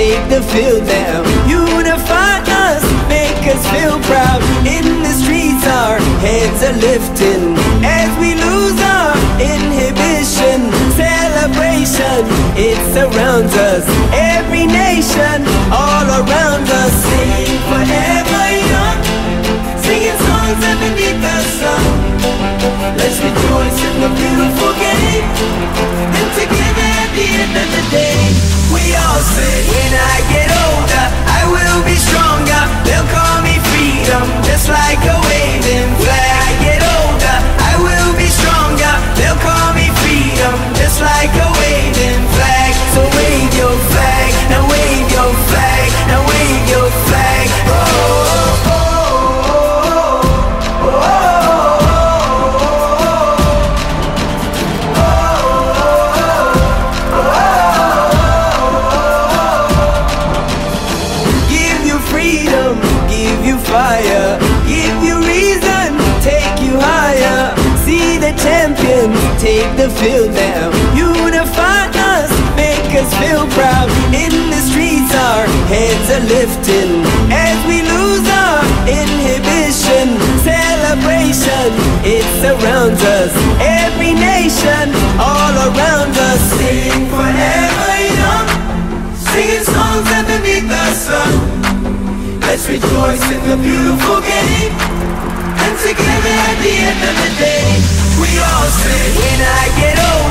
take the field now. Unify us, make us feel proud. In the streets our heads are lifting as we lose our inhibition. Celebration, it surrounds us. Every nation, all around us. Sing forever young, singing songs underneath the sun. Let's rejoice in the beautiful game, and together at the end of the day, we all say, when I get older, I will be stronger. They'll call me freedom, just like a waving flag. When I get older, I will be stronger. They'll call me freedom, just like a waving flag. So wave your flag, now wave your flag, now wave your flag. Oh. Take the field now. Unify us, make us feel proud. In the streets our heads are lifting as we lose our inhibition. Celebration, it surrounds us. Every nation, all around us. Sing forever young, singing songs underneath the sun. Let's rejoice in the beautiful game, and together at the end of the day, we all say, when I get old.